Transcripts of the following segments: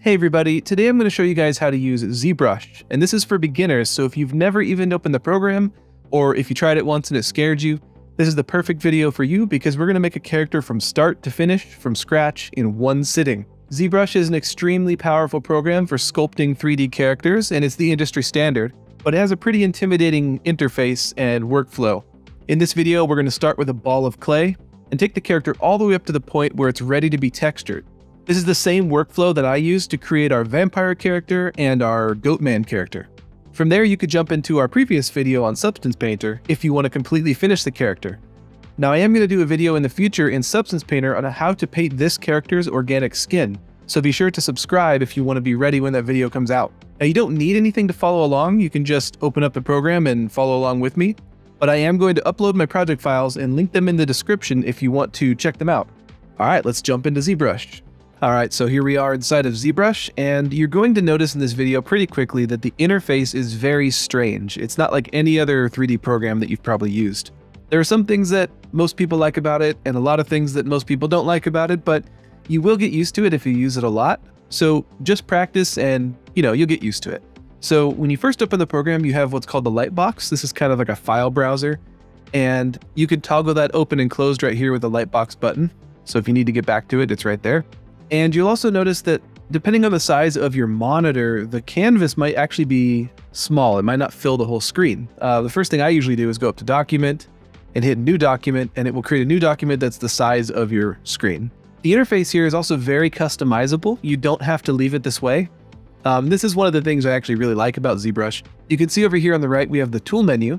Hey everybody, today I'm going to show you guys how to use ZBrush, and this is for beginners, so if you've never even opened the program, or if you tried it once and it scared you, this is the perfect video for you because we're going to make a character from start to finish, from scratch, in one sitting. ZBrush is an extremely powerful program for sculpting 3D characters, and it's the industry standard, but it has a pretty intimidating interface and workflow. In this video, we're going to start with a ball of clay, and take the character all the way up to the point where it's ready to be textured. This is the same workflow that I used to create our vampire character and our goatman character. From there, you could jump into our previous video on Substance Painter if you want to completely finish the character. Now, I am going to do a video in the future in Substance Painter on how to paint this character's organic skin, so be sure to subscribe if you want to be ready when that video comes out. Now, you don't need anything to follow along, you can just open up the program and follow along with me, but I am going to upload my project files and link them in the description if you want to check them out. Alright, let's jump into ZBrush. Alright, so here we are inside of ZBrush, and you're going to notice in this video pretty quickly that the interface is very strange. It's not like any other 3D program that you've probably used. There are some things that most people like about it, and a lot of things that most people don't like about it, but you will get used to it if you use it a lot. So just practice and, you know, you'll get used to it. So when you first open the program, you have what's called the lightbox. This is kind of like a file browser, and you can toggle that open and closed right here with the lightbox button. So if you need to get back to it, it's right there. And you'll also notice that depending on the size of your monitor, the canvas might actually be small. It might not fill the whole screen. The first thing I usually do is go up to Document and hit New Document, and it will create a new document that's the size of your screen. The interface here is also very customizable. You don't have to leave it this way. This is one of the things I actually really like about ZBrush. You can see over here on the right, we have the tool menu,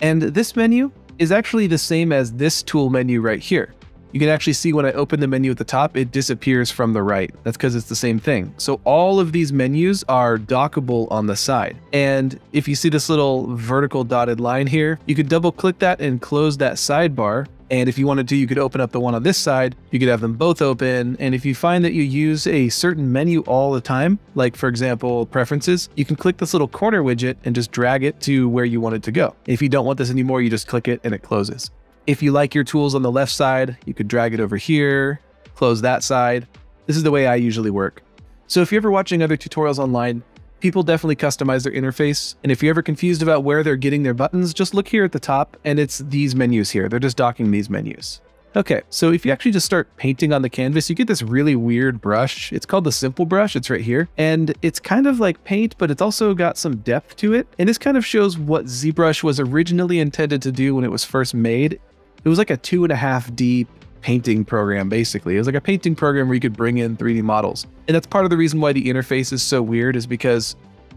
and this menu is actually the same as this tool menu right here. You can actually see when I open the menu at the top, it disappears from the right. That's because it's the same thing. So all of these menus are dockable on the side. And if you see this little vertical dotted line here, you could double click that and close that sidebar. And if you wanted to, you could open up the one on this side. You could have them both open. And if you find that you use a certain menu all the time, like for example, preferences, you can click this little corner widget and just drag it to where you want it to go. If you don't want this anymore, you just click it and it closes. If you like your tools on the left side, you could drag it over here, close that side. This is the way I usually work. So if you're ever watching other tutorials online, people definitely customize their interface. And if you're ever confused about where they're getting their buttons, just look here at the top and it's these menus here. They're just docking these menus. Okay, so if you actually just start painting on the canvas, you get this really weird brush. It's called the simple brush. It's right here. And it's kind of like paint, but it's also got some depth to it. And this kind of shows what ZBrush was originally intended to do when it was first made. It was like a 2.5D painting program, basically. It was like a painting program where you could bring in 3D models. And that's part of the reason why the interface is so weird, is because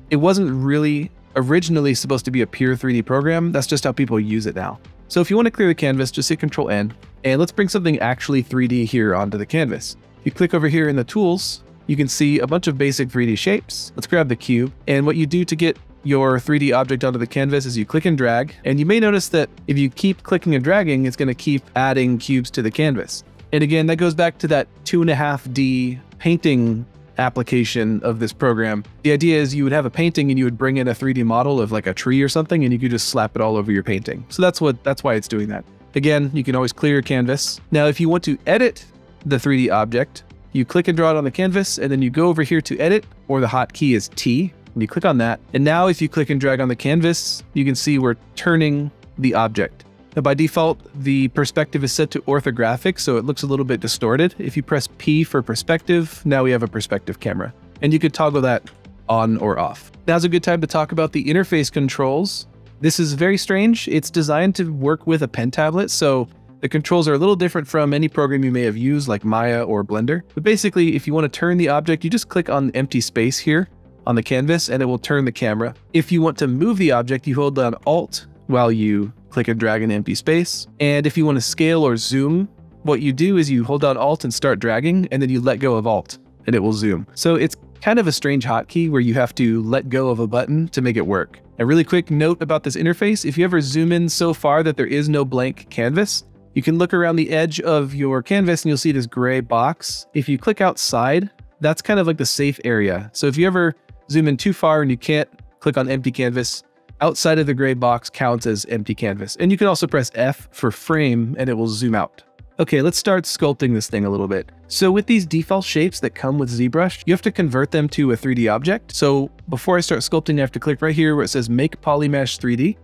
it wasn't really originally supposed to be a pure 3D program. That's just how people use it now. So if you want to clear the canvas, just hit Control-N, and let's bring something actually 3D here onto the canvas. If you click over here in the tools, you can see a bunch of basic 3D shapes. Let's grab the cube. And what you do to get your 3D object onto the canvas is you click and drag, and you may notice that if you keep clicking and dragging, it's going to keep adding cubes to the canvas. And again, that goes back to that 2.5D painting application of this program. The idea is you would have a painting and you would bring in a 3D model of like a tree or something, and you could just slap it all over your painting. So that's why it's doing that. Again, you can always clear your canvas. Now, if you want to edit the 3D object, you click and draw it on the canvas, and then you go over here to edit, or the hotkey is T. And you click on that. And now if you click and drag on the canvas, you can see we're turning the object. Now by default, the perspective is set to orthographic, so it looks a little bit distorted. If you press P for perspective, now we have a perspective camera. And you could toggle that on or off. Now's a good time to talk about the interface controls. This is very strange. It's designed to work with a pen tablet, so the controls are a little different from any program you may have used like Maya or Blender. But basically, if you want to turn the object, you just click on the empty space here on the canvas and it will turn the camera. If you want to move the object, you hold down Alt while you click and drag an empty space. And if you want to scale or zoom, what you do is you hold down Alt and start dragging, and then you let go of Alt and it will zoom. So it's kind of a strange hotkey where you have to let go of a button to make it work. A really quick note about this interface, if you ever zoom in so far that there is no blank canvas, you can look around the edge of your canvas and you'll see this gray box. If you click outside, that's kind of like the safe area. So if you ever zoom in too far and you can't click on empty canvas, outside of the gray box counts as empty canvas. And you can also press F for frame and it will zoom out. Okay, let's start sculpting this thing a little bit. So with these default shapes that come with ZBrush, you have to convert them to a 3D object. So before I start sculpting, I have to click right here where it says Make Polymesh 3D.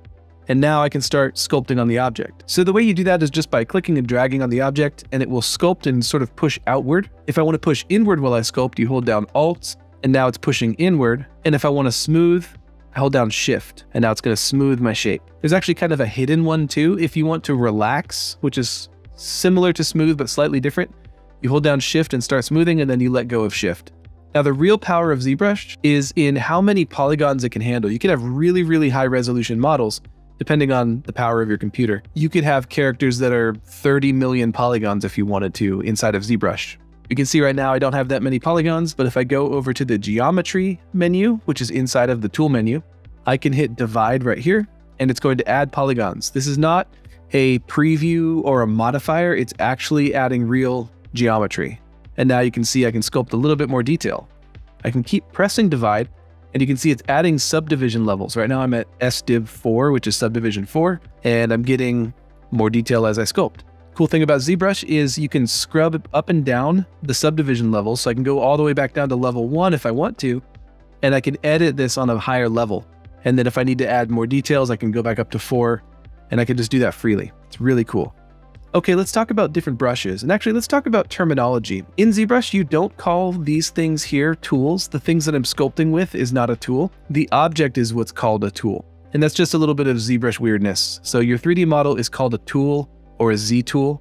And now I can start sculpting on the object. So the way you do that is just by clicking and dragging on the object, and it will sculpt and sort of push outward. If I want to push inward while I sculpt, you hold down Alt, and now it's pushing inward. And if I want to smooth, I hold down Shift, and now it's going to smooth my shape. There's actually kind of a hidden one too. If you want to relax, which is similar to smooth but slightly different, you hold down Shift and start smoothing, and then you let go of Shift. Now, the real power of ZBrush is in how many polygons it can handle. You can have really, really high resolution models, depending on the power of your computer. You could have characters that are 30 million polygons if you wanted to inside of ZBrush. You can see right now I don't have that many polygons, but if I go over to the geometry menu, which is inside of the tool menu, I can hit divide right here, and it's going to add polygons. This is not a preview or a modifier, it's actually adding real geometry. And now you can see I can sculpt a little bit more detail. I can keep pressing divide, and you can see it's adding subdivision levels. Right now I'm at SDiv 4, which is subdivision 4, and I'm getting more detail as I sculpt. Cool thing about ZBrush is you can scrub up and down the subdivision level, so I can go all the way back down to level 1 if I want to, and I can edit this on a higher level. And then if I need to add more details, I can go back up to 4, and I can just do that freely. It's really cool. Okay, let's talk about different brushes. And actually, let's talk about terminology. In ZBrush, you don't call these things here tools. The things that I'm sculpting with is not a tool. The object is what's called a tool. And that's just a little bit of ZBrush weirdness. So your 3D model is called a tool or a Z tool.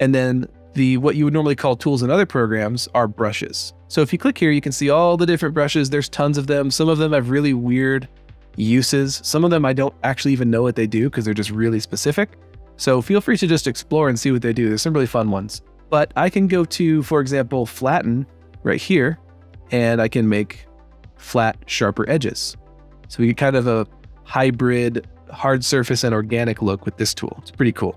And then what you would normally call tools in other programs are brushes. So if you click here, you can see all the different brushes. There's tons of them. Some of them have really weird uses. Some of them I don't actually even know what they do because they're just really specific. So feel free to just explore and see what they do. There's some really fun ones. But I can go to, for example, flatten right here, and I can make flat, sharper edges. So we get kind of a hybrid hard surface and organic look with this tool. It's pretty cool.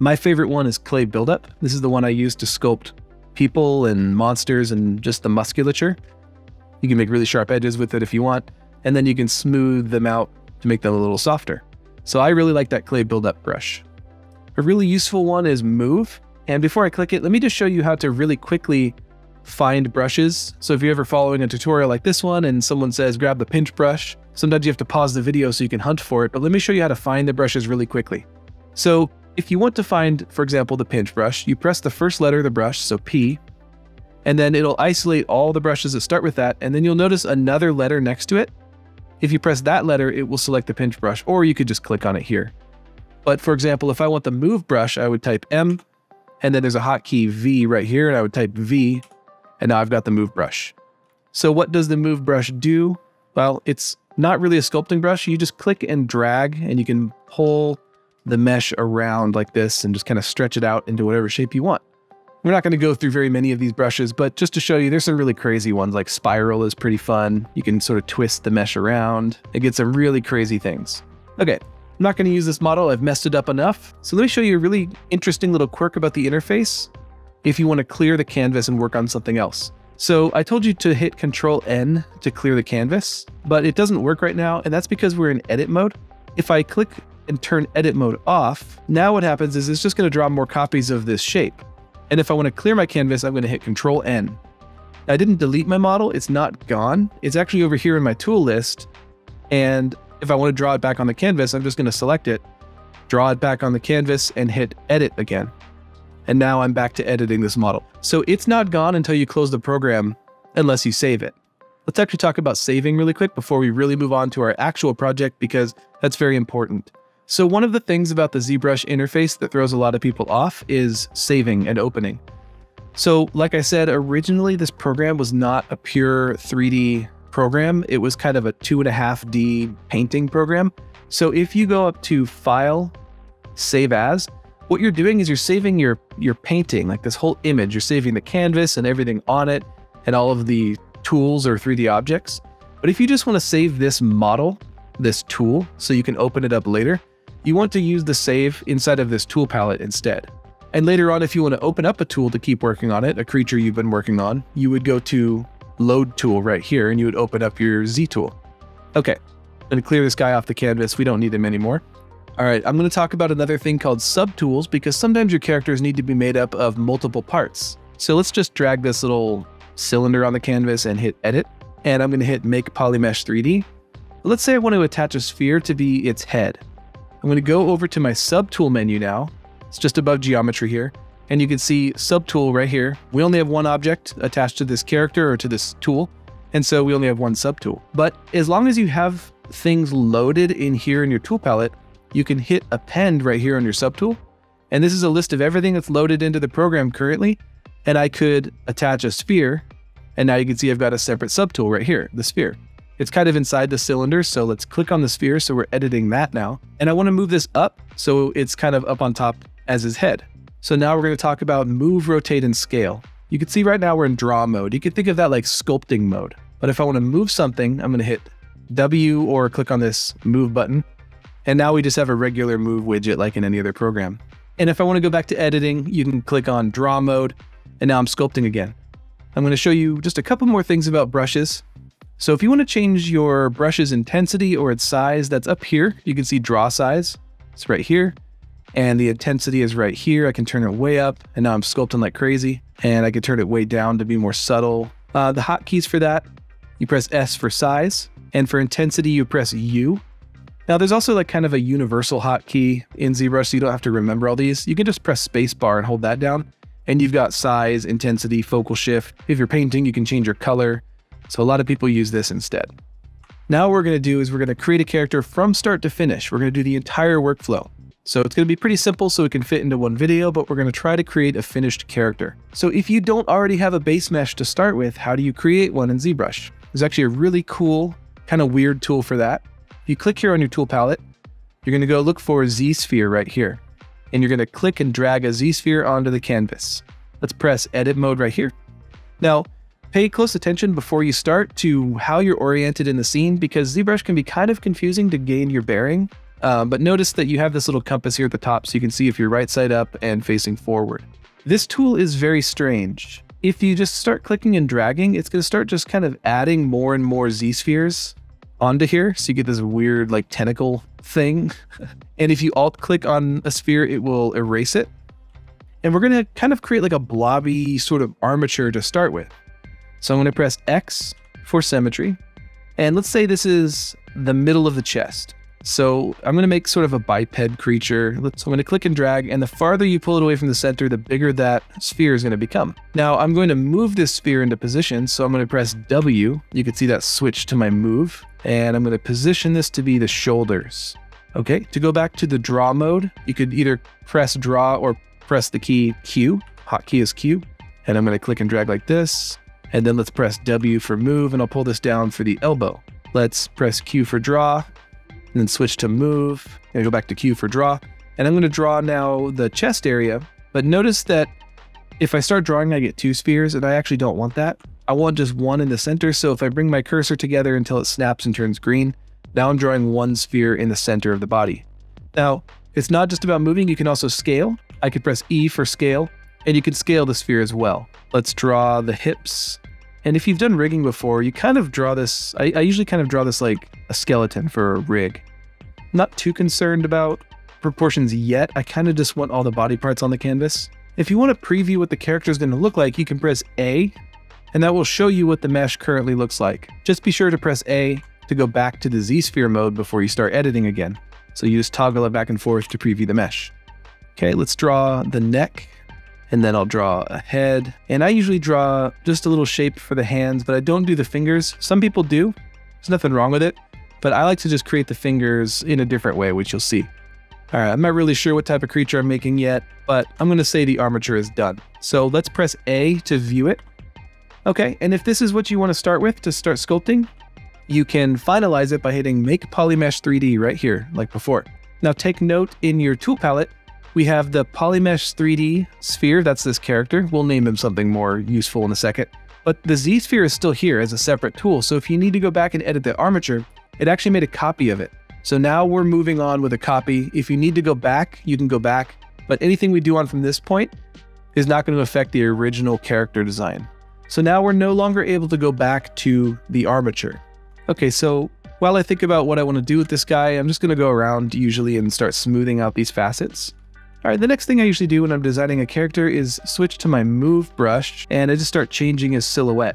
My favorite one is Clay Buildup. This is the one I use to sculpt people and monsters and just the musculature. You can make really sharp edges with it if you want, and then you can smooth them out to make them a little softer. So I really like that Clay Buildup brush. A really useful one is Move. And before I click it, let me just show you how to really quickly find brushes. So if you're ever following a tutorial like this one and someone says, grab the pinch brush, sometimes you have to pause the video so you can hunt for it, but let me show you how to find the brushes really quickly. So if you want to find, for example, the pinch brush, you press the first letter of the brush, so P, and then it'll isolate all the brushes that start with that. And then you'll notice another letter next to it. If you press that letter, it will select the pinch brush, or you could just click on it here. But for example, if I want the move brush, I would type M, and then there's a hotkey V right here, and I would type V, and now I've got the move brush. So what does the move brush do? Well, it's not really a sculpting brush. You just click and drag, and you can pull the mesh around like this and just kind of stretch it out into whatever shape you want. We're not going to go through very many of these brushes, but just to show you, there's some really crazy ones, like spiral is pretty fun. You can sort of twist the mesh around. It gets some really crazy things. Okay. I'm not going to use this model, I've messed it up enough. So let me show you a really interesting little quirk about the interface if you want to clear the canvas and work on something else. So I told you to hit Control N to clear the canvas, but it doesn't work right now, and that's because we're in edit mode. If I click and turn edit mode off, now what happens is it's just going to draw more copies of this shape. And if I want to clear my canvas, I'm going to hit Control N. I didn't delete my model, it's not gone. It's actually over here in my tool list, and if I want to draw it back on the canvas, I'm just going to select it, draw it back on the canvas, and hit edit again. And now I'm back to editing this model. So it's not gone until you close the program, unless you save it. Let's actually talk about saving really quick before we really move on to our actual project, because that's very important. So one of the things about the ZBrush interface that throws a lot of people off is saving and opening. So like I said, originally this program was not a pure 3D program. It was kind of a 2.5D painting program. So if you go up to File, Save As, what you're doing is you're saving your painting, like this whole image. You're saving the canvas and everything on it and all of the tools or 3D objects. But if you just want to save this model, this tool, so you can open it up later, you want to use the save inside of this tool palette instead. And later on, if you want to open up a tool to keep working on it, a creature you've been working on, you would go to Load tool right here, and you would open up your Z tool. Okay, I'm going to clear this guy off the canvas. We don't need him anymore. Alright, I'm going to talk about another thing called subtools, because sometimes your characters need to be made up of multiple parts. So let's just drag this little cylinder on the canvas and hit edit, and I'm going to hit make polymesh 3D. Let's say I want to attach a sphere to be its head. I'm going to go over to my subtool menu now. It's just above geometry here, and you can see subtool right here. We only have one object attached to this character or to this tool, and so we only have one subtool. But as long as you have things loaded in here in your tool palette, you can hit append right here on your subtool. And this is a list of everything that's loaded into the program currently. And I could attach a sphere, and now you can see I've got a separate subtool right here, the sphere. It's kind of inside the cylinder, so let's click on the sphere, so we're editing that now. And I want to move this up, so it's kind of up on top as his head. So now we're going to talk about move, rotate, and scale. You can see right now we're in draw mode. You can think of that like sculpting mode. But if I want to move something, I'm going to hit W or click on this move button. And now we just have a regular move widget like in any other program. And if I want to go back to editing, you can click on draw mode. And now I'm sculpting again. I'm going to show you just a couple more things about brushes. So if you want to change your brush's intensity or its size, that's up here. You can see draw size. It's right here. And the intensity is right here. I can turn it way up. And now I'm sculpting like crazy. And I can turn it way down to be more subtle. The hotkeys for that, you press S for size. And for intensity, you press U. Now there's also like kind of a universal hotkey in ZBrush, so you don't have to remember all these. You can just press spacebar and hold that down. And you've got size, intensity, focal shift. If you're painting, you can change your color. So a lot of people use this instead. Now what we're going to do is we're going to create a character from start to finish. We're going to do the entire workflow. So it's going to be pretty simple so it can fit into one video, but we're going to try to create a finished character. So if you don't already have a base mesh to start with, how do you create one in ZBrush? There's actually a really cool, kind of weird tool for that. If you click here on your tool palette, you're going to go look for Z-Sphere right here. And you're going to click and drag a Z-Sphere onto the canvas. Let's press edit mode right here. Now, pay close attention before you start to how you're oriented in the scene, because ZBrush can be kind of confusing to gain your bearing. But notice that you have this little compass here at the top, so you can see if you're right side up and facing forward. This tool is very strange. If you just start clicking and dragging, it's going to start just kind of adding more and more Z-Spheres onto here. So you get this weird like tentacle thing. And if you alt click on a sphere, it will erase it. And we're going to kind of create like a blobby sort of armature to start with. So I'm going to press X for symmetry. And let's say this is the middle of the chest. So I'm going to make sort of a biped creature. So I'm going to click and drag, and the farther you pull it away from the center, the bigger that sphere is going to become. Now I'm going to move this sphere into position. So I'm going to press W. You can see that switch to my move, and I'm going to position this to be the shoulders. Okay. To go back to the draw mode, you could either press draw or press the key Q. Hotkey is Q. And I'm going to click and drag like this. And then let's press W for move, and I'll pull this down for the elbow. Let's press Q for draw. And then switch to move, and go back to Q for draw. And I'm going to draw now the chest area, but notice that if I start drawing, I get two spheres, and I actually don't want that. I want just one in the center, so if I bring my cursor together until it snaps and turns green, now I'm drawing one sphere in the center of the body. Now, it's not just about moving, you can also scale. I could press E for scale, and you can scale the sphere as well. Let's draw the hips. And if you've done rigging before, you kind of draw this, I usually kind of draw this like a skeleton for a rig. Not too concerned about proportions yet. I kind of just want all the body parts on the canvas. If you want to preview what the character is going to look like, you can press A, and that will show you what the mesh currently looks like. Just be sure to press A to go back to the Z-Sphere mode before you start editing again. So you just toggle it back and forth to preview the mesh. Okay, let's draw the neck. And then I'll draw a head. And I usually draw just a little shape for the hands, but I don't do the fingers. Some people do. There's nothing wrong with it. But I like to just create the fingers in a different way, which you'll see. All right, I'm not really sure what type of creature I'm making yet, but I'm going to say the armature is done. So let's press A to view it. Okay, and if this is what you want to start with to start sculpting, you can finalize it by hitting Make Polymesh 3D right here, like before. Now take note in your tool palette, we have the Polymesh 3D sphere, that's this character. We'll name him something more useful in a second. But the Z-Sphere is still here as a separate tool, so if you need to go back and edit the armature, it actually made a copy of it. So now we're moving on with a copy. If you need to go back, you can go back. But anything we do on from this point is not going to affect the original character design. So now we're no longer able to go back to the armature. Okay, so While I think about what I want to do with this guy, I'm just going to go around usually and start smoothing out these facets. Alright, the next thing I usually do when I'm designing a character is switch to my move brush, and I just start changing his silhouette.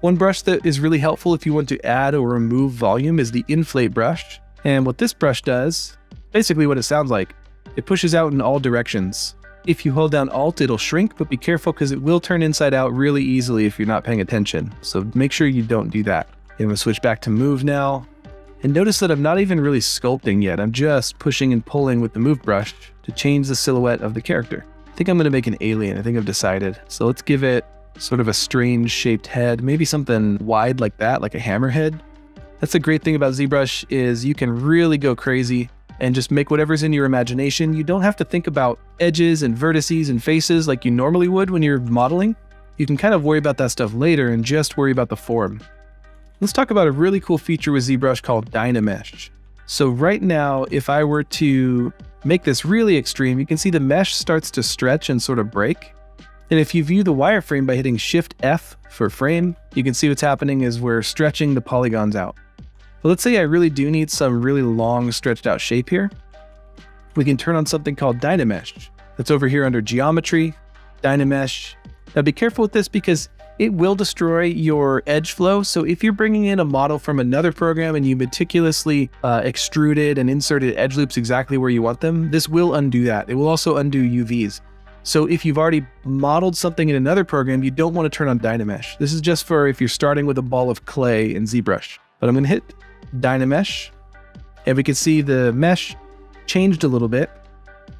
One brush that is really helpful if you want to add or remove volume is the inflate brush. And what this brush does, basically what it sounds like, it pushes out in all directions. If you hold down Alt, it'll shrink, but be careful because it will turn inside out really easily if you're not paying attention. So make sure you don't do that. I'm going to switch back to move now. And notice that I'm not even really sculpting yet. I'm just pushing and pulling with the move brush to change the silhouette of the character. I think I'm going to make an alien. I think I've decided. So let's give it sort of a strange shaped head, maybe something wide like that, like a hammerhead. That's a great thing about ZBrush is you can really go crazy and just make whatever's in your imagination. You don't have to think about edges and vertices and faces like you normally would when you're modeling. You can kind of worry about that stuff later and just worry about the form. Let's talk about a really cool feature with ZBrush called DynaMesh. So right now, if I were to make this really extreme, you can see the mesh starts to stretch and sort of break. And if you view the wireframe by hitting Shift F for frame, you can see what's happening is we're stretching the polygons out. But let's say I really do need some really long stretched out shape here. We can turn on something called DynaMesh. That's over here under Geometry, DynaMesh. Now be careful with this because it will destroy your edge flow. So if you're bringing in a model from another program and you meticulously extruded and inserted edge loops exactly where you want them, this will undo that. It will also undo UVs. So if you've already modeled something in another program, you don't want to turn on DynaMesh. This is just for if you're starting with a ball of clay in ZBrush. But I'm going to hit DynaMesh, and we can see the mesh changed a little bit.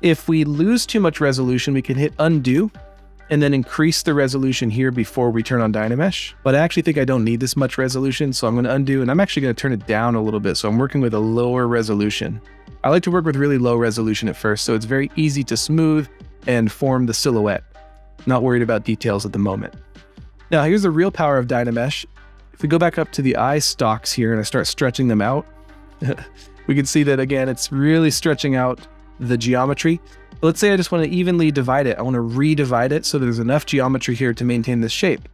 If we lose too much resolution, we can hit undo and then increase the resolution here before we turn on DynaMesh. But I actually think I don't need this much resolution, so I'm going to undo, and I'm actually going to turn it down a little bit. So I'm working with a lower resolution. I like to work with really low resolution at first, so it's very easy to smooth and form the silhouette. Not worried about details at the moment. Now here's the real power of DynaMesh. If we go back up to the eye stalks here and I start stretching them out, we can see that again, it's really stretching out the geometry. But let's say I just want to evenly divide it. I want to redivide it so there's enough geometry here to maintain this shape.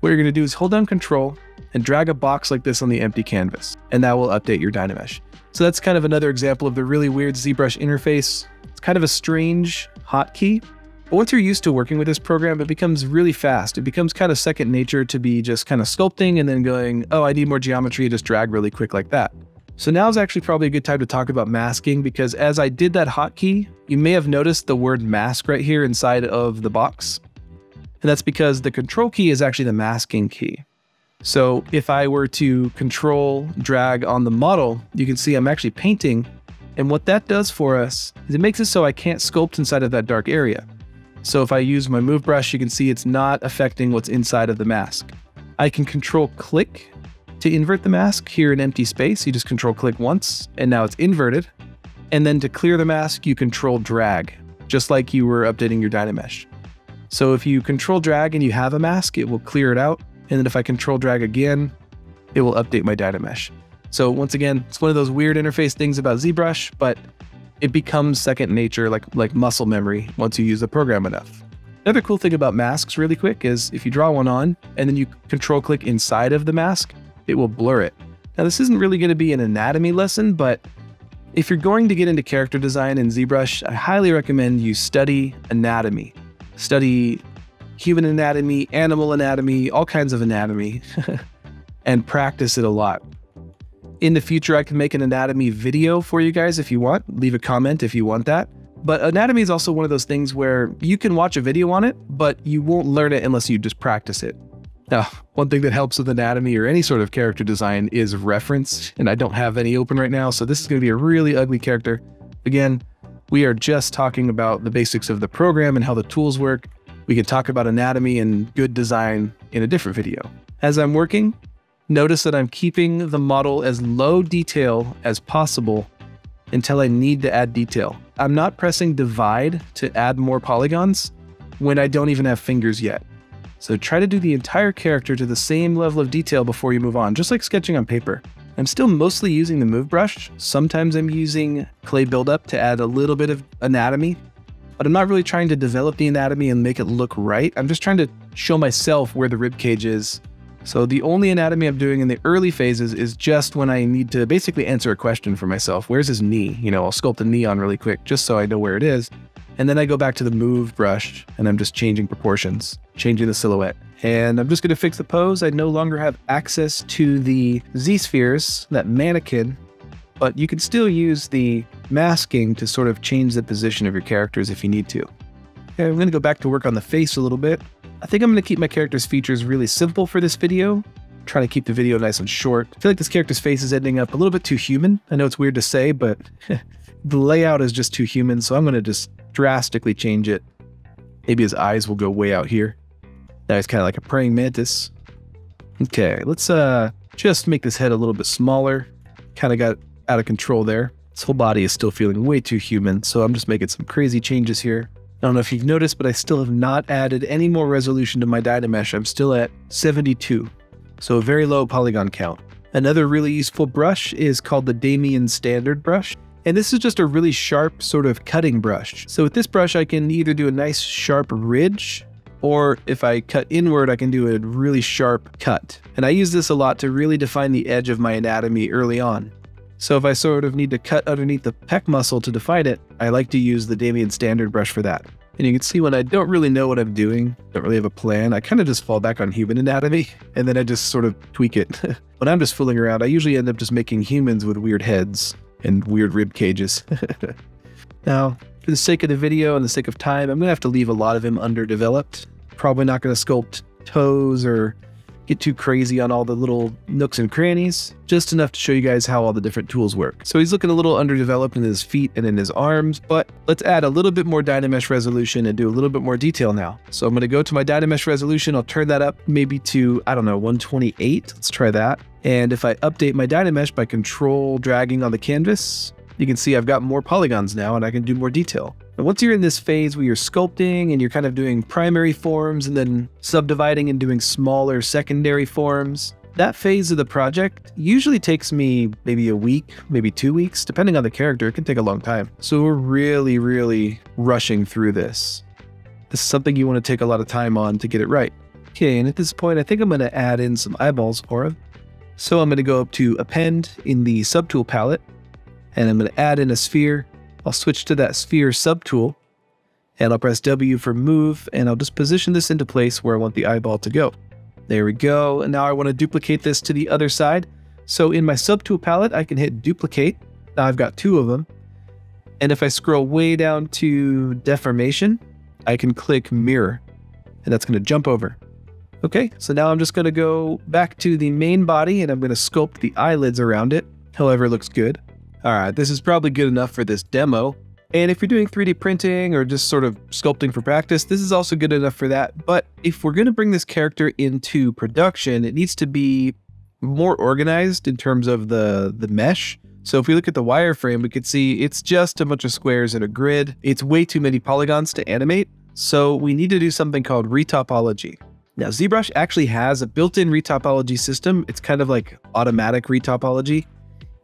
What you're going to do is hold down Control and drag a box like this on the empty canvas, and that will update your DynaMesh. So that's kind of another example of the really weird ZBrush interface. It's kind of a strange hotkey. But once you're used to working with this program, it becomes really fast. It becomes kind of second nature to be just kind of sculpting and then going, oh, I need more geometry, just drag really quick like that. So now is actually probably a good time to talk about masking, because as I did that hotkey, you may have noticed the word mask right here inside of the box. And that's because the Control key is actually the masking key. So if I were to Control drag on the model, you can see I'm actually painting. And what that does for us is it makes it so I can't sculpt inside of that dark area. So if I use my move brush, you can see it's not affecting what's inside of the mask. I can Control click to invert the mask here in empty space. You just Control click once, and now it's inverted. And then to clear the mask, you Control drag, just like you were updating your DynaMesh. So if you Control drag and you have a mask, it will clear it out. And then if I Control drag again, it will update my DynaMesh. So once again, it's one of those weird interface things about ZBrush, but it becomes second nature, like muscle memory, once you use the program enough. Another cool thing about masks really quick is if you draw one on and then you Control click inside of the mask, it will blur it. Now this isn't really going to be an anatomy lesson, but if you're going to get into character design in ZBrush, I highly recommend you study anatomy. Study human anatomy, animal anatomy, all kinds of anatomy, and practice it a lot. In the future, I can make an anatomy video for you guys if you want. Leave a comment if you want that. But anatomy is also one of those things where you can watch a video on it, but you won't learn it unless you just practice it. Now, one thing that helps with anatomy or any sort of character design is reference, and I don't have any open right now, so this is going to be a really ugly character. Again, we are just talking about the basics of the program and how the tools work. We can talk about anatomy and good design in a different video. As I'm working, notice that I'm keeping the model as low detail as possible until I need to add detail. I'm not pressing divide to add more polygons when I don't even have fingers yet. So try to do the entire character to the same level of detail before you move on, just like sketching on paper. I'm still mostly using the move brush. Sometimes I'm using Clay Buildup to add a little bit of anatomy, but I'm not really trying to develop the anatomy and make it look right. I'm just trying to show myself where the rib cage is So the only anatomy I'm doing in the early phases is just when I need to basically answer a question for myself. Where's his knee? You know, I'll sculpt the knee on really quick just so I know where it is. And then I go back to the move brush and I'm just changing proportions, changing the silhouette. And I'm just going to fix the pose. I no longer have access to the Z-spheres, that mannequin, but you can still use the masking to sort of change the position of your characters if you need to. Okay, I'm going to go back to work on the face a little bit. I think I'm going to keep my character's features really simple for this video. Trying to keep the video nice and short. I feel like this character's face is ending up a little bit too human. I know it's weird to say, but the layout is just too human, so I'm going to just drastically change it. Maybe his eyes will go way out here. Now he's kind of like a praying mantis. Okay, let's just make this head a little bit smaller. Kind of got out of control there. This whole body is still feeling way too human, so I'm just making some crazy changes here. I don't know if you've noticed, but I still have not added any more resolution to my DynaMesh. I'm still at 72, so a very low polygon count. Another really useful brush is called the Damien Standard brush, and this is just a really sharp sort of cutting brush. So with this brush, I can either do a nice sharp ridge, or if I cut inward, I can do a really sharp cut. And I use this a lot to really define the edge of my anatomy early on. So if I sort of need to cut underneath the pec muscle to define it, I like to use the Damien Standard brush for that. And you can see when I don't really know what I'm doing, don't really have a plan, I kind of just fall back on human anatomy, and then I just sort of tweak it. When I'm just fooling around, I usually end up just making humans with weird heads and weird rib cages. Now, for the sake of the video and the sake of time, I'm going to have to leave a lot of him underdeveloped. Probably not going to sculpt toes or get too crazy on all the little nooks and crannies, just enough to show you guys how all the different tools work. So he's looking a little underdeveloped in his feet and in his arms, but let's add a little bit more DynaMesh resolution and do a little bit more detail now. So I'm gonna go to my DynaMesh resolution, I'll turn that up maybe to, I don't know, 128, let's try that. And if I update my DynaMesh by control dragging on the canvas, you can see I've got more polygons now and I can do more detail. And once you're in this phase where you're sculpting and you're kind of doing primary forms and then subdividing and doing smaller secondary forms, that phase of the project usually takes me maybe a week, maybe 2 weeks, depending on the character, it can take a long time. So we're really, really rushing through this. This is something you want to take a lot of time on to get it right. Okay, and at this point, I think I'm going to add in some eyeballs for him. So I'm going to go up to Append in the Subtool palette. And I'm going to add in a sphere. I'll switch to that sphere subtool and I'll press W for move and I'll just position this into place where I want the eyeball to go. There we go. And now I want to duplicate this to the other side. So in my subtool palette, I can hit duplicate. Now I've got two of them. And if I scroll way down to deformation, I can click mirror and that's going to jump over. Okay. So now I'm just going to go back to the main body and I'm going to sculpt the eyelids around it. However, it looks good. Alright, this is probably good enough for this demo, and if you're doing 3D printing or just sort of sculpting for practice, this is also good enough for that, but if we're going to bring this character into production, it needs to be more organized in terms of the mesh. So if we look at the wireframe, we could see it's just a bunch of squares and a grid. It's way too many polygons to animate, so we need to do something called retopology. Now ZBrush actually has a built-in retopology system. It's kind of like automatic retopology.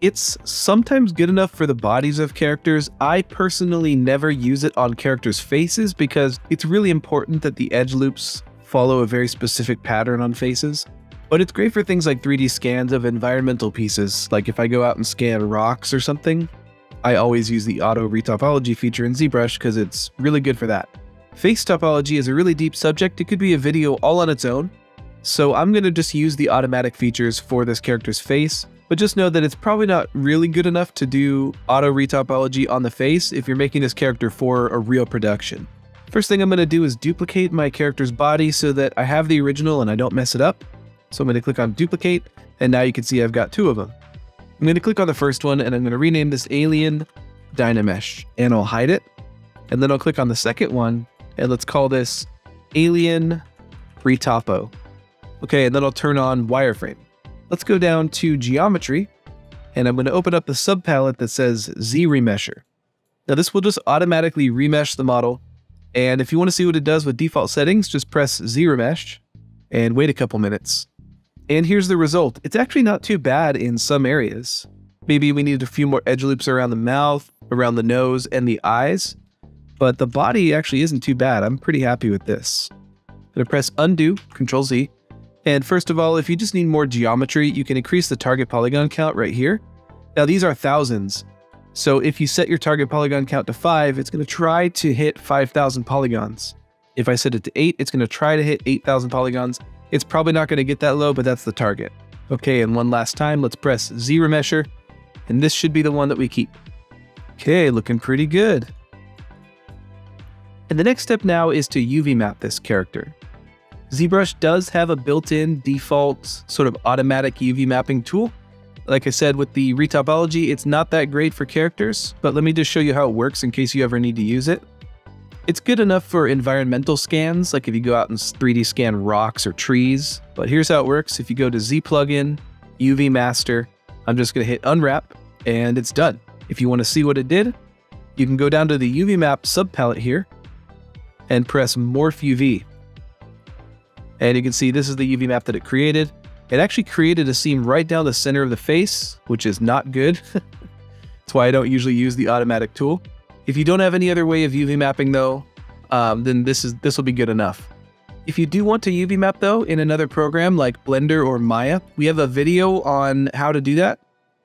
It's sometimes good enough for the bodies of characters. I personally never use it on characters' faces because it's really important that the edge loops follow a very specific pattern on faces. But it's great for things like 3D scans of environmental pieces. Like if I go out and scan rocks or something, I always use the auto retopology feature in ZBrush because it's really good for that. Face topology is a really deep subject. It could be a video all on its own. So I'm going to just use the automatic features for this character's face. But just know that it's probably not really good enough to do auto retopology on the face if you're making this character for a real production. First thing I'm going to do is duplicate my character's body so that I have the original and I don't mess it up. So I'm going to click on duplicate and now you can see I've got two of them. I'm going to click on the first one and I'm going to rename this alien DynaMesh and I'll hide it. And then I'll click on the second one and let's call this alien retopo. Okay, and then I'll turn on wireframe. Let's go down to geometry and I'm going to open up the sub palette that says Z-Remesher. Now this will just automatically remesh the model. And if you want to see what it does with default settings, just press Z-Remesh and wait a couple minutes. And here's the result. It's actually not too bad in some areas. Maybe we needed a few more edge loops around the mouth, around the nose and the eyes, but the body actually isn't too bad. I'm pretty happy with this. I'm going to press undo, Control Z. And first of all, if you just need more geometry, you can increase the target polygon count right here. Now these are thousands. So if you set your target polygon count to 5, it's going to try to hit 5,000 polygons. If I set it to 8, it's going to try to hit 8,000 polygons. It's probably not going to get that low, but that's the target. Okay, and one last time, let's press Z-Remesher, and this should be the one that we keep. Okay, looking pretty good. And the next step now is to UV map this character. ZBrush does have a built-in default sort of automatic UV mapping tool. Like I said, with the retopology, it's not that great for characters, but let me just show you how it works in case you ever need to use it. It's good enough for environmental scans, like if you go out and 3D scan rocks or trees. But here's how it works. If you go to Z plugin, UV Master, I'm just going to hit unwrap, and it's done. If you want to see what it did, you can go down to the UV map subpalette here and press Morph UV. And you can see this is the UV map that it created. It actually created a seam right down the center of the face, which is not good. That's why I don't usually use the automatic tool. If you don't have any other way of UV mapping though, then this will be good enough. If you do want to UV map though in another program like Blender or Maya, we have a video on how to do that.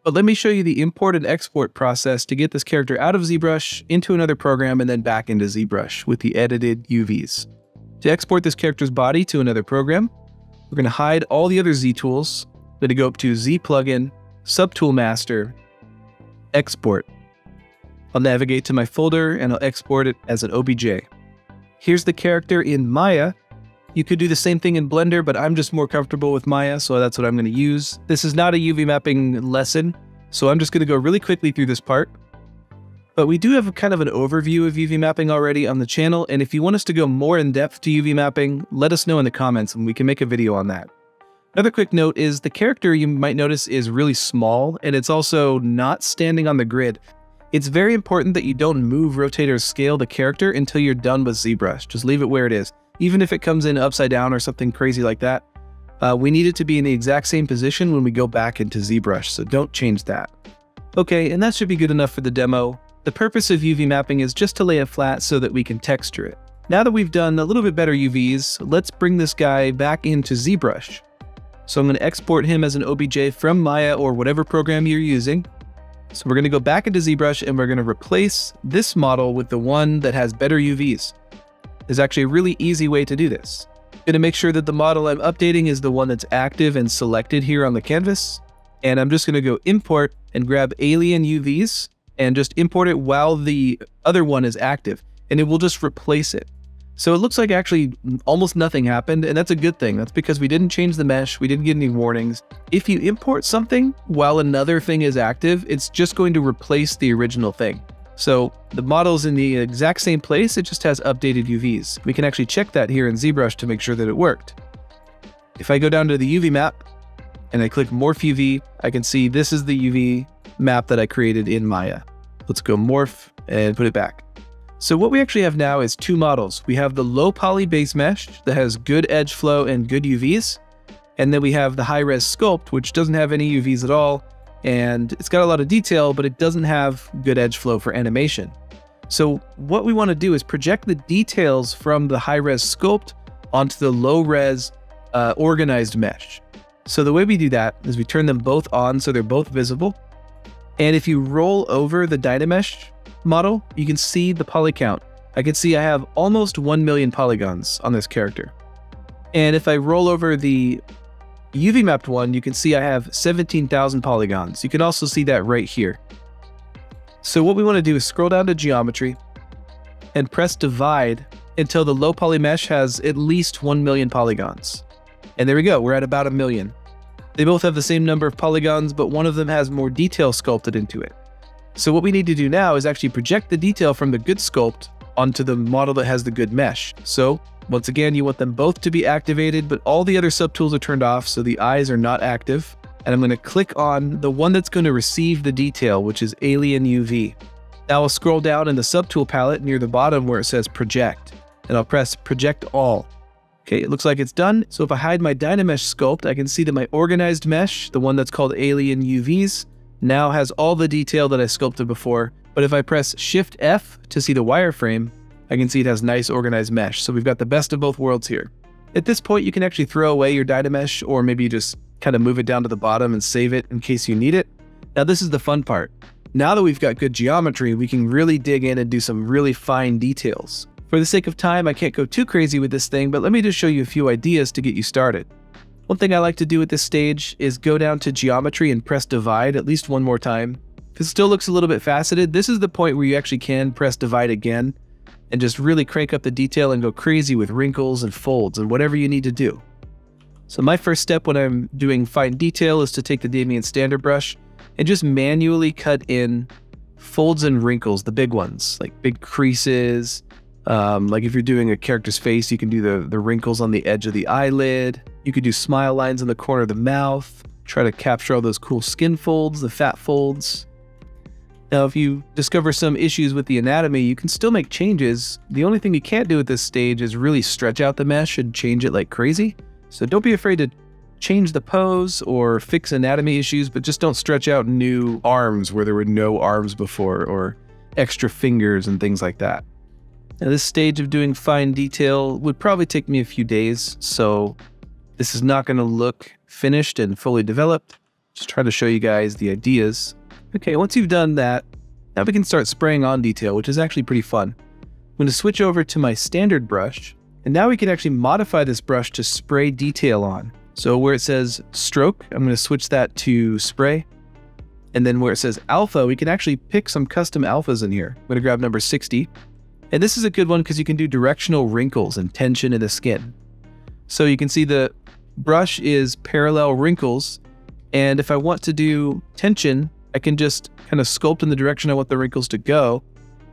But let me show you the import and export process to get this character out of ZBrush into another program and then back into ZBrush with the edited UVs. To export this character's body to another program, we're going to hide all the other Z tools, then to go up to Z plugin, Subtool Master, Export. I'll navigate to my folder and I'll export it as an OBJ. Here's the character in Maya. You could do the same thing in Blender, but I'm just more comfortable with Maya, so that's what I'm going to use. This is not a UV mapping lesson, so I'm just going to go really quickly through this part. But we do have kind of an overview of UV mapping already on the channel, and if you want us to go more in depth to UV mapping, let us know in the comments and we can make a video on that. Another quick note is the character you might notice is really small, and it's also not standing on the grid. It's very important that you don't move, rotate, or scale the character until you're done with ZBrush. Just leave it where it is. Even if it comes in upside down or something crazy like that, we need it to be in the exact same position when we go back into ZBrush, so don't change that. Okay, and that should be good enough for the demo. The purpose of UV mapping is just to lay it flat so that we can texture it. Now that we've done a little bit better UVs, let's bring this guy back into ZBrush. So I'm going to export him as an OBJ from Maya or whatever program you're using. So we're going to go back into ZBrush and we're going to replace this model with the one that has better UVs. There's actually a really easy way to do this. I'm going to make sure that the model I'm updating is the one that's active and selected here on the canvas. And I'm just going to go import and grab alien UVs and just import it while the other one is active, and it will just replace it. So it looks like actually almost nothing happened, and that's a good thing. That's because we didn't change the mesh, we didn't get any warnings. If you import something while another thing is active, it's just going to replace the original thing. So the model's in the exact same place, it just has updated UVs. We can actually check that here in ZBrush to make sure that it worked. If I go down to the UV map and I click Morph UV, I can see this is the UV map that I created in Maya. Let's go morph and put it back. So what we actually have now is two models. We have the low poly base mesh that has good edge flow and good UVs. And then we have the high res sculpt, which doesn't have any UVs at all. And it's got a lot of detail, but it doesn't have good edge flow for animation. So what we want to do is project the details from the high res sculpt onto the low res organized mesh. So the way we do that is we turn them both on so they're both visible. And if you roll over the DynaMesh model, you can see the poly count. I can see I have almost 1 million polygons on this character. And if I roll over the UV mapped one, you can see I have 17,000 polygons. You can also see that right here. So what we want to do is scroll down to geometry and press divide until the low poly mesh has at least 1 million polygons. And there we go, we're at about a million. They both have the same number of polygons, but one of them has more detail sculpted into it. So what we need to do now is actually project the detail from the good sculpt onto the model that has the good mesh. So once again, you want them both to be activated, but all the other subtools are turned off, so the eyes are not active. And I'm going to click on the one that's going to receive the detail, which is Alien UV. Now I'll scroll down in the subtool palette near the bottom where it says project, and I'll press project all. Okay, it looks like it's done. So if I hide my DynaMesh sculpt, I can see that my organized mesh, the one that's called Alien UVs, now has all the detail that I sculpted before. But if I press Shift F to see the wireframe, I can see it has nice organized mesh. So we've got the best of both worlds here. At this point, you can actually throw away your DynaMesh, or maybe you just kind of move it down to the bottom and save it in case you need it. Now, this is the fun part. Now that we've got good geometry, we can really dig in and do some really fine details. For the sake of time, I can't go too crazy with this thing, but let me just show you a few ideas to get you started. One thing I like to do at this stage is go down to geometry and press divide at least one more time. If it still looks a little bit faceted, this is the point where you actually can press divide again and just really crank up the detail and go crazy with wrinkles and folds and whatever you need to do. So my first step when I'm doing fine detail is to take the Damien Standard brush and just manually cut in folds and wrinkles, the big ones, like big creases. Like if you're doing a character's face, you can do the wrinkles on the edge of the eyelid. You could do smile lines in the corner of the mouth. Try to capture all those cool skin folds, the fat folds. Now, if you discover some issues with the anatomy, you can still make changes. The only thing you can't do at this stage is really stretch out the mesh and change it like crazy. So don't be afraid to change the pose or fix anatomy issues, but just don't stretch out new arms where there were no arms before, or extra fingers and things like that. Now, this stage of doing fine detail would probably take me a few days, so this is not going to look finished and fully developed. Just try to show you guys the ideas. Okay, once you've done that, now we can start spraying on detail, which is actually pretty fun. I'm going to switch over to my standard brush, and now we can actually modify this brush to spray detail on. So where it says stroke, I'm going to switch that to spray. And then where it says alpha, we can actually pick some custom alphas in here. I'm going to grab number 60. And this is a good one because you can do directional wrinkles and tension in the skin. So you can see the brush is parallel wrinkles. And if I want to do tension, I can just kind of sculpt in the direction I want the wrinkles to go.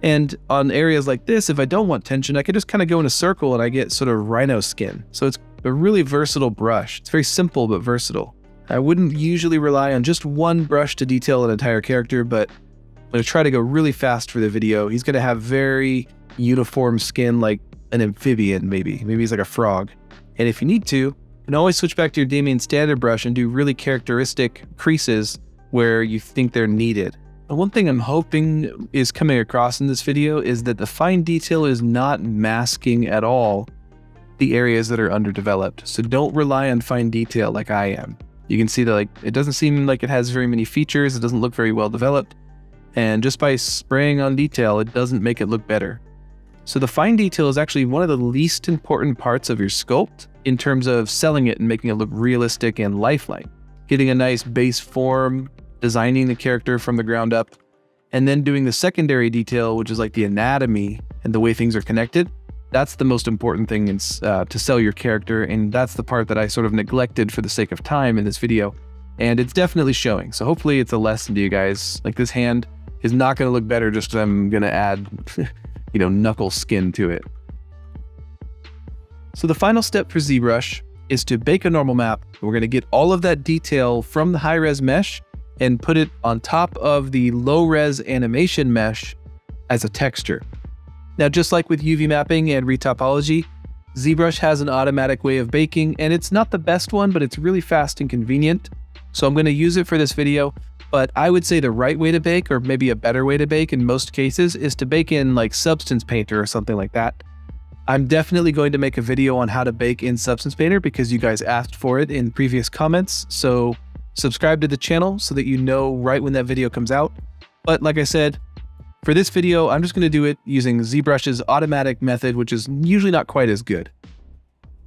And on areas like this, if I don't want tension, I can just kind of go in a circle and I get sort of rhino skin. So it's a really versatile brush. It's very simple, but versatile. I wouldn't usually rely on just one brush to detail an entire character, but I'm going to try to go really fast for the video. He's going to have very uniform skin, like an amphibian, maybe. Maybe he's like a frog. And if you need to, you can always switch back to your Damien Standard brush and do really characteristic creases where you think they're needed. And one thing I'm hoping is coming across in this video is that the fine detail is not masking at all the areas that are underdeveloped. So don't rely on fine detail like I am. You can see that, like, it doesn't seem like it has very many features. It doesn't look very well developed. And just by spraying on detail, it doesn't make it look better. So the fine detail is actually one of the least important parts of your sculpt in terms of selling it and making it look realistic and lifelike. Getting a nice base form, designing the character from the ground up, and then doing the secondary detail, which is like the anatomy and the way things are connected. That's the most important thing to sell your character, and that's the part that I sort of neglected for the sake of time in this video, and it's definitely showing. So hopefully it's a lesson to you guys. Like, this hand is not going to look better just because I'm going to add, you know, knuckle skin to it. So the final step for ZBrush is to bake a normal map. We're going to get all of that detail from the high-res mesh and put it on top of the low-res animation mesh as a texture. Now, just like with UV mapping and retopology, ZBrush has an automatic way of baking, and it's not the best one, but it's really fast and convenient. So I'm going to use it for this video, but I would say the right way to bake, or maybe a better way to bake in most cases, is to bake in like Substance Painter or something like that. I'm definitely going to make a video on how to bake in Substance Painter because you guys asked for it in previous comments. So subscribe to the channel so that you know right when that video comes out. But like I said, for this video, I'm just going to do it using ZBrush's automatic method, which is usually not quite as good.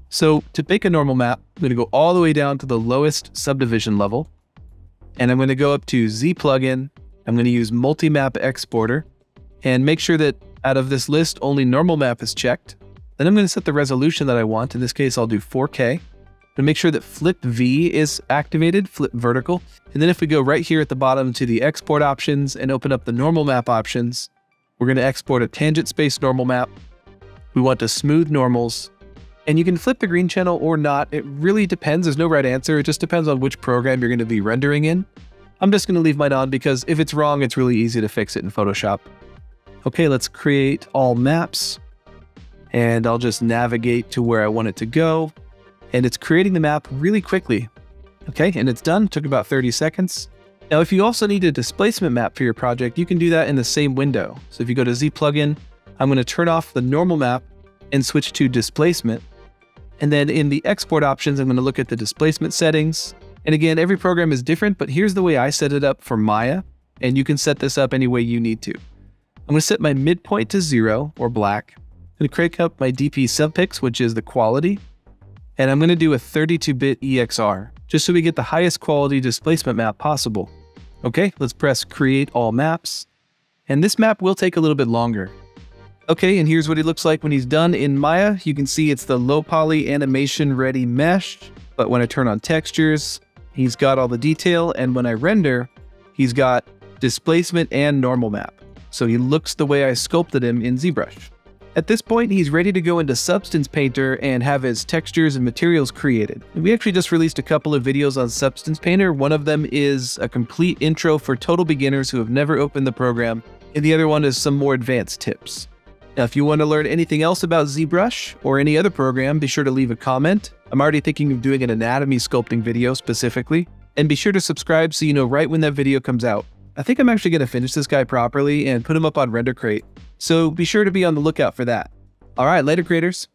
So to bake a normal map, I'm going to go all the way down to the lowest subdivision level. And I'm going to go up to Z plugin. I'm going to use MultiMap Exporter and make sure that out of this list, only normal map is checked. Then I'm going to set the resolution that I want. In this case, I'll do 4K. To make sure that flip V is activated, flip vertical. And then if we go right here at the bottom to the export options and open up the normal map options, we're going to export a tangent space normal map. We want to smooth normals, and you can flip the green channel or not. It really depends. There's no right answer. It just depends on which program you're going to be rendering in. I'm just going to leave mine on because if it's wrong, it's really easy to fix it in Photoshop. Okay, let's create all maps. And I'll just navigate to where I want it to go. And it's creating the map really quickly. Okay, and it's done. It took about 30 seconds. Now, if you also need a displacement map for your project, you can do that in the same window. So if you go to Z plugin, I'm going to turn off the normal map and switch to displacement. And then in the export options, I'm going to look at the displacement settings. And again, every program is different, but here's the way I set it up for Maya. And you can set this up any way you need to. I'm going to set my midpoint to 0 or black. I'm going to crank up my DP subpix, which is the quality. And I'm going to do a 32-bit EXR just so we get the highest quality displacement map possible. Okay, let's press create all maps. And this map will take a little bit longer. Okay, and here's what he looks like when he's done in Maya. You can see it's the low poly animation ready mesh, but when I turn on textures, he's got all the detail, and when I render, he's got displacement and normal map. So he looks the way I sculpted him in ZBrush. At this point, he's ready to go into Substance Painter and have his textures and materials created. And we actually just released a couple of videos on Substance Painter. One of them is a complete intro for total beginners who have never opened the program, and the other one is some more advanced tips. Now, if you want to learn anything else about ZBrush or any other program, be sure to leave a comment. I'm already thinking of doing an anatomy sculpting video specifically. And be sure to subscribe so you know right when that video comes out. I think I'm actually going to finish this guy properly and put him up on RenderCrate. So be sure to be on the lookout for that. All right, later, creators.